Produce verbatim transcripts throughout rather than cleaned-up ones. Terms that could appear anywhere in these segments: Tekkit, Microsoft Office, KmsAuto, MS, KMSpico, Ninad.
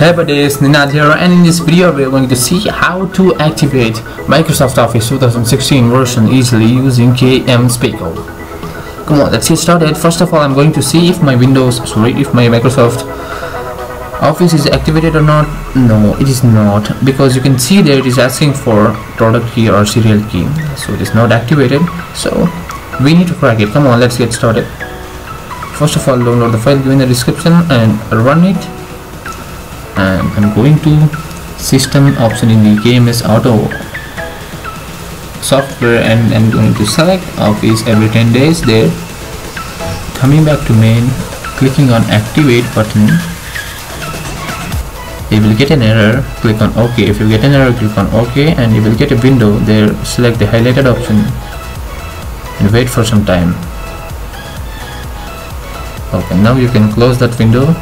Hey buddies, Ninad here, and in this video we are going to see how to activate Microsoft Office twenty sixteen version easily using KMSpico. Come on, let's get started. First of all, I'm going to see if my Windows, sorry, if my Microsoft Office is activated or not. No, it is not, because you can see there it is asking for product key or serial key, so it is not activated. So we need to crack it. Come on, let's get started. First of all, download the file given in the description and run it. And I'm going to system option in the K M S auto software, and I'm going to select Office every ten days there. Coming back to main, clicking on activate button, you will get an error. Click on OK. If you get an error, click on OK, and you will get a window there. Select the highlighted option and wait for some time. Okay, now you can close that window.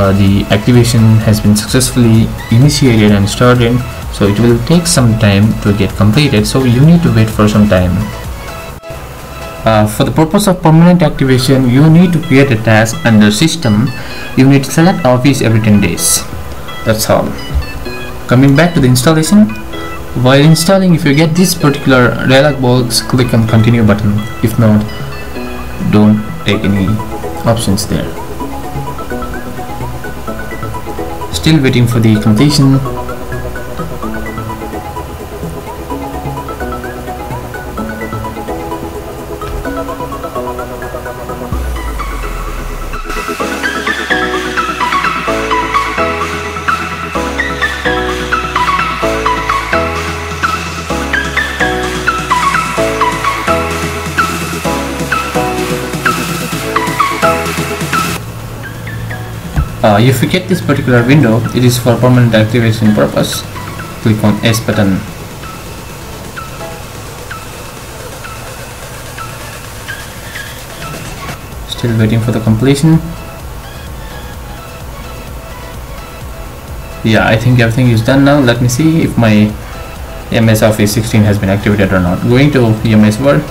Uh, the activation has been successfully initiated and started, so it will take some time to get completed, so you need to wait for some time. Uh, for the purpose of permanent activation, you need to create a task under system. You need to select Office every ten days. That's all. Coming back to the installation. While installing, if you get this particular dialog box, click on continue button. If not, don't take any options there. Still waiting for the completion. Uh, if you get this particular window, it is for permanent activation purpose. Click on S button. Still waiting for the completion. Yeah, I think everything is done now. Let me see if my M S Office sixteen has been activated or not. Going to M S Word.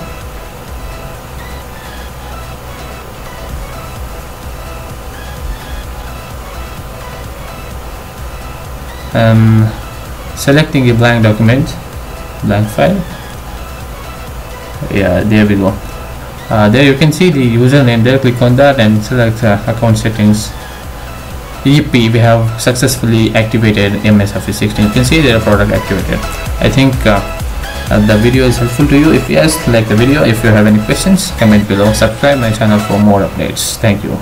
Um, selecting a blank document, blank file. Yeah, there we go. Uh, there you can see the username there. Click on that and select uh, account settings. E P, we have successfully activated M S Office sixteen. You can see their product activated. I think uh, uh, the video is helpful to you. If yes, like the video. If you have any questions, comment below. Subscribe my channel for more updates. Thank you.